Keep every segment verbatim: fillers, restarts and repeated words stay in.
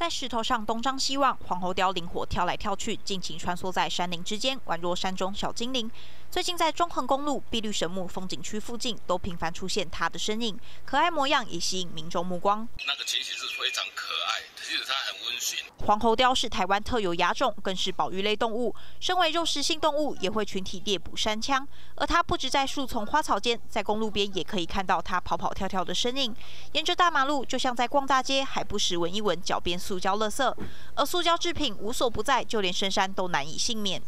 在石头上东张西望，黄喉貂灵活跳来跳去，尽情穿梭在山林之间，宛若山中小精灵。最近在中横公路、碧绿神木风景区附近，都频繁出现它的身影，可爱模样也吸引民众目光。那个情形是非常可爱，其实它很温驯。黄喉貂是台湾特有亚种，更是保育类动物。身为肉食性动物，也会群体猎捕山羌，而它不止在树丛、花草间，在公路边也可以看到它跑跑跳跳的身影。沿着大马路，就像在逛大街，还不时闻一闻脚边塑胶垃圾。而塑胶制品无所不在，就连深山都难以幸免。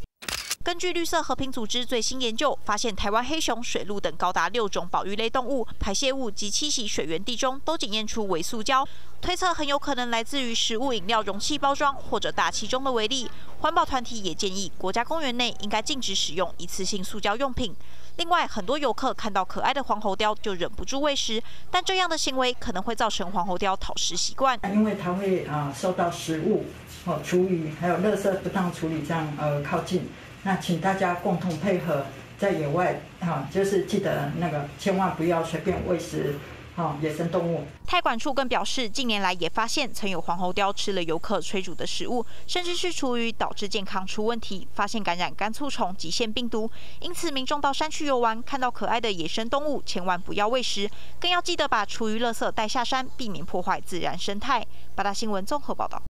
根据绿色和平组织最新研究，发现台湾黑熊、水鹿等高达六种保育类动物排泄物及栖息水源地中，都检验出微塑胶，推测很有可能来自于食物饮料容器包装或者大气中的微粒。环保团体也建议，国家公园内应该禁止使用一次性塑胶用品。另外，很多游客看到可爱的黄喉貂就忍不住喂食，但这样的行为可能会造成黄喉貂讨食习惯，因为它会啊受到食物、哦厨余还有垃圾不当处理这样呃靠近。 那请大家共同配合，在野外哈，就是记得那个千万不要随便喂食哈野生动物。泰管处更表示，近年来也发现曾有黄喉貂吃了游客炊煮的食物，甚至是厨余，导致健康出问题，发现感染肝促虫及腺病毒。因此，民众到山区游玩，看到可爱的野生动物，千万不要喂食，更要记得把厨余、垃圾带下山，避免破坏自然生态。八大新闻综合报道。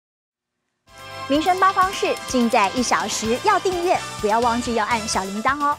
民生八方式，尽在一小时。要订阅，不要忘记要按小铃铛哦。